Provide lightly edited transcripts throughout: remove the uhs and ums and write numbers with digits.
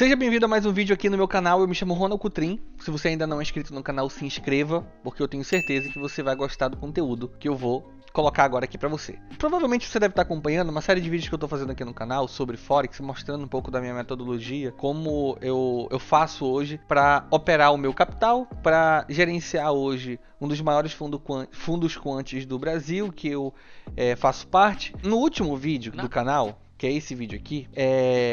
Seja bem-vindo a mais um vídeo aqui no meu canal, eu me chamo Ronal Cutrim. Se você ainda não é inscrito no canal, se inscreva, porque eu tenho certeza que você vai gostar do conteúdo que eu vou colocar agora aqui pra você. Provavelmente você deve estar acompanhando uma série de vídeos que eu tô fazendo aqui no canal sobre Forex, mostrando um pouco da minha metodologia, como eu faço hoje pra operar o meu capital, pra gerenciar hoje um dos maiores fundos quantes do Brasil, que eu faço parte. No último vídeo do canal, que é esse vídeo aqui,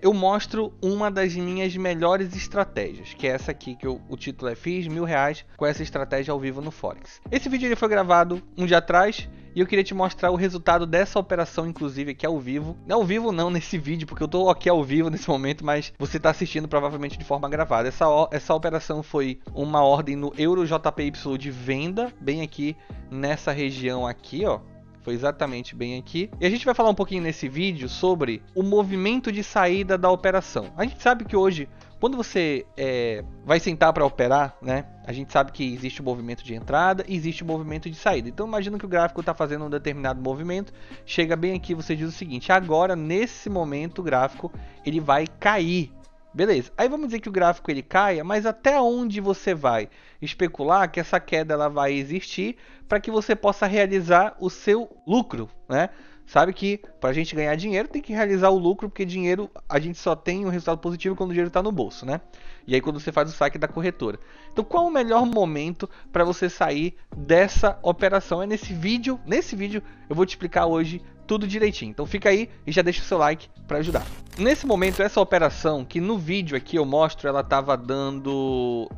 eu mostro uma das minhas melhores estratégias, que é essa aqui, que o título é Fiz R$1.000 com essa estratégia ao vivo no Forex. Esse vídeo ele foi gravado um dia atrás, e eu queria te mostrar o resultado dessa operação, inclusive, aqui ao vivo. Não ao vivo não, nesse vídeo, porque eu tô aqui ao vivo nesse momento, mas você tá assistindo provavelmente de forma gravada. Essa operação foi uma ordem no Euro JPY de venda, bem aqui nessa região aqui, ó. Foi exatamente bem aqui. E a gente vai falar um pouquinho nesse vídeo sobre o movimento de saída da operação. A gente sabe que hoje, quando você vai sentar para operar, né? A gente sabe que existe o movimento de entrada e existe o movimento de saída. Então imagina que o gráfico está fazendo um determinado movimento, chega bem aqui, você diz o seguinte: agora, nesse momento, o gráfico ele vai cair. Beleza, aí vamos dizer que o gráfico ele caia, mas até onde você vai especular que essa queda ela vai existir para que você possa realizar o seu lucro, né? Sabe que para a gente ganhar dinheiro tem que realizar o lucro, porque dinheiro a gente só tem um resultado positivo quando o dinheiro está no bolso, né? E aí quando você faz o saque da corretora. Então qual o melhor momento para você sair dessa operação? É nesse vídeo. Nesse vídeo eu vou te explicar hoje tudo direitinho. Então fica aí e já deixa o seu like para ajudar. Nesse momento, essa operação que no vídeo aqui eu mostro, ela tava dando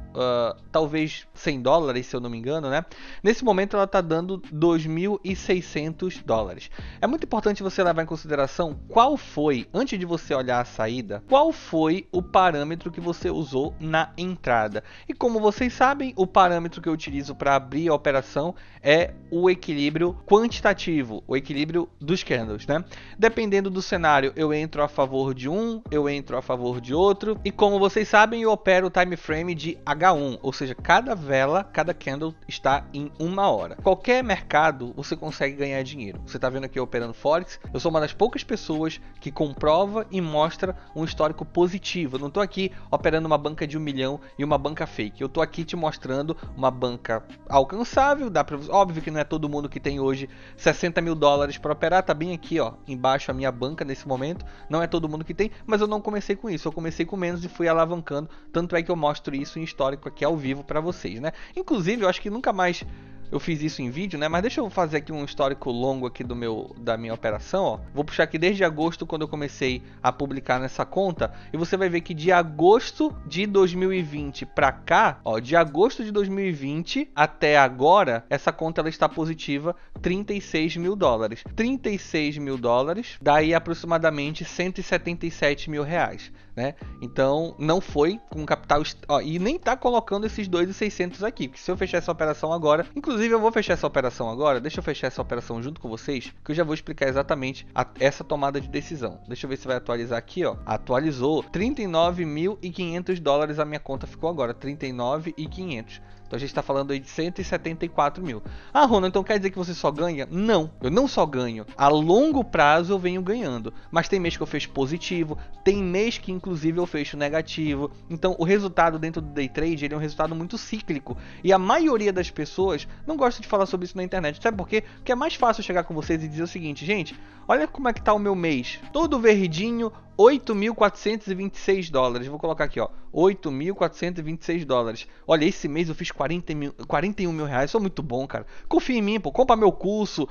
talvez 100 dólares, se eu não me engano, né? Nesse momento ela tá dando 2.600 dólares. É muito importante você levar em consideração qual foi, antes de você olhar a saída, qual foi o parâmetro que você usou na entrada. E como vocês sabem, o parâmetro que eu utilizo para abrir a operação é o equilíbrio quantitativo, o equilíbrio dos candles, né? Dependendo do cenário, eu entro a favor de um, eu entro a favor de outro, e como vocês sabem, eu opero o time frame de H1, ou seja, cada vela, cada candle está em uma hora. Qualquer mercado você consegue ganhar dinheiro. Você está vendo aqui eu operando Forex, eu sou uma das poucas pessoas que comprova e mostra um histórico positivo. Eu não estou aqui operando uma banca de 1 milhão e uma banca fake. Eu estou aqui te mostrando uma banca alcançável. Dá pra... Óbvio que não é todo mundo que tem hoje 60 mil dólares para operar. Tá bem aqui, ó, embaixo a minha banca nesse momento. Não é todo mundo que tem, mas eu não comecei com isso. Eu comecei com menos e fui alavancando. Tanto é que eu mostro isso em histórico aqui ao vivo pra vocês, né? Inclusive, eu acho que nunca mais eu fiz isso em vídeo, né? Mas deixa eu fazer aqui um histórico longo aqui da minha operação, ó. Vou puxar aqui desde agosto, quando eu comecei a publicar nessa conta. E você vai ver que de agosto de 2020 pra cá, ó, de agosto de 2020 até agora, essa conta ela está positiva 36 mil dólares. 36 mil dólares, daí aproximadamente 177 mil reais, né? Então, não foi com capital... Ó, e nem tá colocando esses 2.600 aqui, porque se eu fechar essa operação agora... Inclusive eu vou fechar essa operação agora, deixa eu fechar essa operação junto com vocês, que eu já vou explicar exatamente essa tomada de decisão. Deixa eu ver se vai atualizar aqui, ó. Atualizou, 39.500 dólares a minha conta ficou agora, 39.500. Então a gente está falando aí de 174 mil. Ah, Ronald, então quer dizer que você só ganha? Não, eu não só ganho. A longo prazo eu venho ganhando. Mas tem mês que eu fecho positivo, tem mês que inclusive eu fecho negativo. Então o resultado dentro do day trade ele é um resultado muito cíclico. E a maioria das pessoas não gosta de falar sobre isso na internet. Sabe por quê? Porque é mais fácil chegar com vocês e dizer o seguinte: gente, olha como é que tá o meu mês. Todo verdinho, 8.426 dólares. Vou colocar aqui, ó. 8.426 dólares. Olha, esse mês eu fiz 41 mil reais, sou muito bom, cara. Confia em mim, pô, compra meu curso,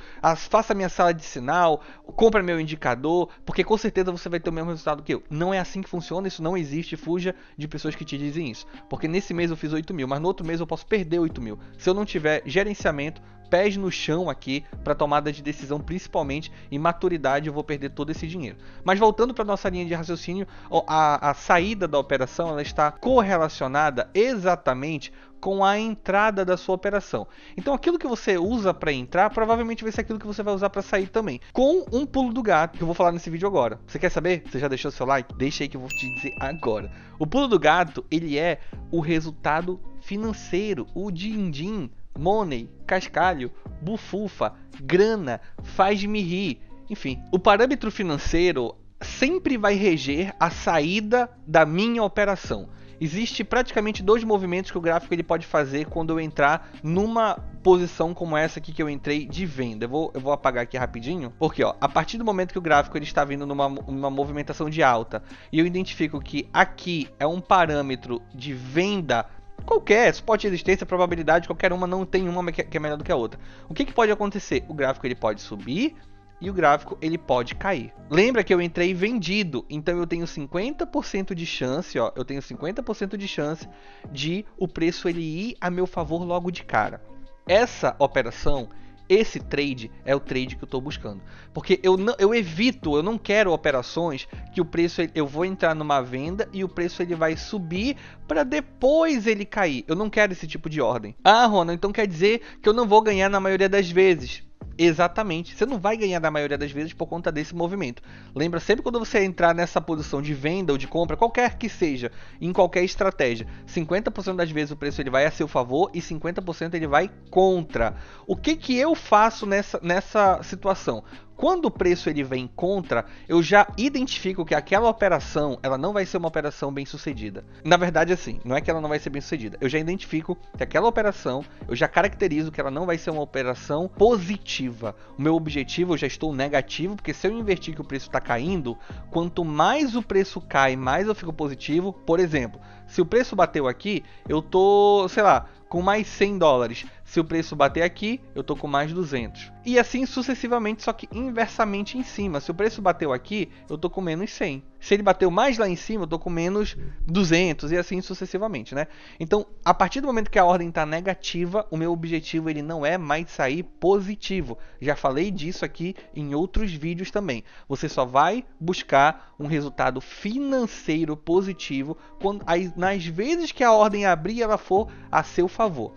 faça minha sala de sinal, compra meu indicador, porque com certeza você vai ter o mesmo resultado que eu. Não é assim que funciona, isso não existe, fuja de pessoas que te dizem isso. Porque nesse mês eu fiz 8 mil, mas no outro mês eu posso perder 8 mil. Se eu não tiver gerenciamento, pés no chão aqui para tomada de decisão, principalmente em maturidade, eu vou perder todo esse dinheiro. Mas voltando para nossa linha de raciocínio, a saída da operação ela está correlacionada exatamente com a entrada da sua operação. Então aquilo que você usa para entrar provavelmente vai ser aquilo que você vai usar para sair também. Com um pulo do gato que eu vou falar nesse vídeo agora. Você quer saber? Você já deixou seu like? Deixa aí que eu vou te dizer agora. O pulo do gato, ele é o resultado financeiro, o din-din, money, cascalho, bufufa, grana, faz-me rir. Enfim, o parâmetro financeiro sempre vai reger a saída da minha operação. Existe praticamente dois movimentos que o gráfico ele pode fazer quando eu entrar numa posição como essa aqui que eu entrei de venda. Eu vou apagar aqui rapidinho, porque ó, a partir do momento que o gráfico ele está vindo numa movimentação de alta e eu identifico que aqui é um parâmetro de venda qualquer, suporte de resistência, probabilidade, qualquer uma, não tem uma que é melhor do que a outra. O que pode acontecer? O gráfico ele pode subir e o gráfico ele pode cair. Lembra que eu entrei vendido, então eu tenho 50% de chance, ó, eu tenho 50% de chance de o preço ele ir a meu favor logo de cara. Essa operação, esse trade é o trade que eu estou buscando, porque eu não quero operações que o preço, eu vou entrar numa venda e o preço ele vai subir para depois ele cair. Eu não quero esse tipo de ordem. Ah, Ronal, então quer dizer que eu não vou ganhar na maioria das vezes? Exatamente, você não vai ganhar da maioria das vezes por conta desse movimento. Lembra sempre, quando você entrar nessa posição de venda ou de compra, qualquer que seja, em qualquer estratégia, 50% das vezes o preço ele vai a seu favor e 50% ele vai contra. O que eu faço nessa situação? Quando o preço ele vem contra, eu já identifico que aquela operação ela não vai ser uma operação bem sucedida. Na verdade, assim, não é que ela não vai ser bem sucedida. Eu já identifico que aquela operação, eu já caracterizo que ela não vai ser uma operação positiva. O meu objetivo, eu já estou negativo, porque se eu investir que o preço está caindo, quanto mais o preço cai, mais eu fico positivo. Por exemplo, se o preço bateu aqui, eu tô, sei lá, com mais 100 dólares. Se o preço bater aqui, eu tô com mais 200. E assim sucessivamente, só que inversamente em cima. Se o preço bateu aqui, eu tô com menos 100. Se ele bateu mais lá em cima, eu tô com menos 200 e assim sucessivamente, né? Então, a partir do momento que a ordem tá negativa, o meu objetivo ele não é mais sair positivo. Já falei disso aqui em outros vídeos também. Você só vai buscar um resultado financeiro positivo quando, nas vezes que a ordem abrir, ela for a seu favor.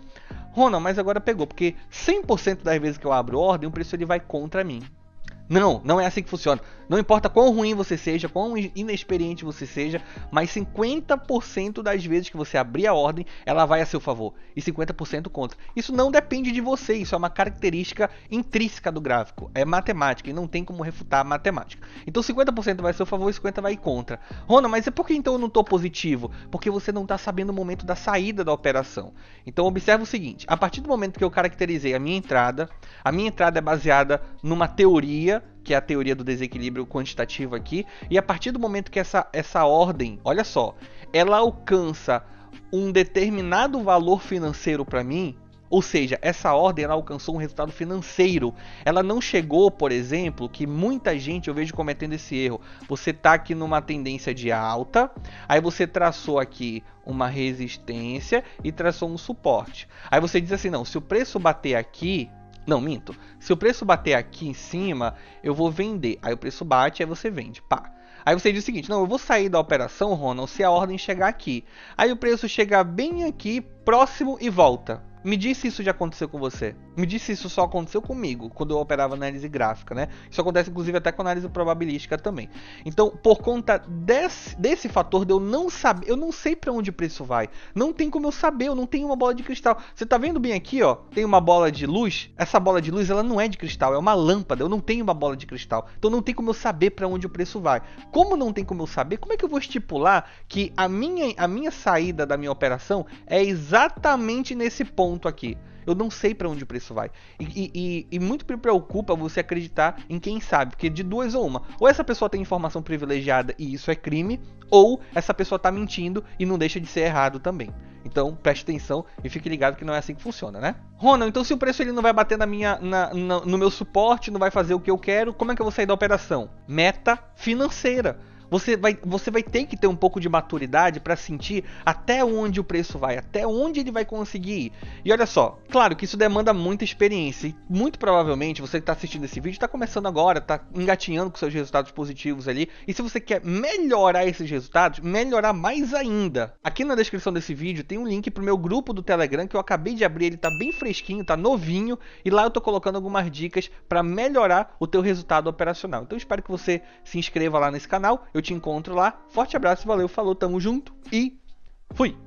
Ronal, mas agora pegou, porque 100% das vezes que eu abro ordem, o preço ele vai contra mim. Não, não é assim que funciona. Não importa quão ruim você seja, quão inexperiente você seja, mas 50% das vezes que você abrir a ordem, ela vai a seu favor e 50% contra. Isso não depende de você, isso é uma característica intrínseca do gráfico. É matemática e não tem como refutar a matemática. Então 50% vai a seu favor e 50% vai contra. Ronal, mas é por que então eu não estou positivo? Porque você não está sabendo o momento da saída da operação. Então observa o seguinte, a partir do momento que eu caracterizei a minha entrada é baseada numa teoria, que é a teoria do desequilíbrio quantitativo aqui, e a partir do momento que essa ordem, olha só, ela alcança um determinado valor financeiro para mim, ou seja, essa ordem ela alcançou um resultado financeiro, ela não chegou, por exemplo, que muita gente eu vejo cometendo esse erro, você tá aqui numa tendência de alta, aí você traçou aqui uma resistência e traçou um suporte, aí você diz assim, não, se o preço bater aqui, não, minto. Se o preço bater aqui em cima, eu vou vender. Aí o preço bate, aí você vende. Pá. Aí você diz o seguinte, não, eu vou sair da operação, Ronal, se a ordem chegar aqui. Aí o preço chega bem aqui, próximo e volta. Me diz se isso já aconteceu com você. Me diz se isso só aconteceu comigo, quando eu operava análise gráfica, né? Isso acontece, inclusive, até com análise probabilística também. Então, por conta desse fator de eu não saber, eu não sei para onde o preço vai. Não tem como eu saber, eu não tenho uma bola de cristal. Você tá vendo bem aqui, ó? Tem uma bola de luz. Essa bola de luz, ela não é de cristal, é uma lâmpada. Eu não tenho uma bola de cristal. Então, não tem como eu saber para onde o preço vai. Como não tem como eu saber, como é que eu vou estipular que a minha saída da minha operação é exatamente nesse ponto aqui? Eu não sei para onde o preço vai e muito me preocupa você acreditar em quem sabe, porque de duas ou uma, ou essa pessoa tem informação privilegiada e isso é crime, ou essa pessoa está mentindo e não deixa de ser errado também. Então preste atenção e fique ligado que não é assim que funciona, né? Ronal, então se o preço ele não vai bater no meu suporte, não vai fazer o que eu quero, como é que eu vou sair da operação? Meta financeira. Você vai ter que ter um pouco de maturidade para sentir até onde o preço vai, até onde ele vai conseguir ir. E olha só, claro que isso demanda muita experiência e muito provavelmente você que está assistindo esse vídeo está começando agora, está engatinhando com seus resultados positivos ali. E se você quer melhorar esses resultados, melhorar mais ainda, aqui na descrição desse vídeo tem um link para o meu grupo do Telegram que eu acabei de abrir, ele está bem fresquinho, está novinho e lá eu estou colocando algumas dicas para melhorar o teu resultado operacional. Então eu espero que você se inscreva lá nesse canal. Eu te encontro lá. Forte abraço, valeu, falou, tamo junto e fui!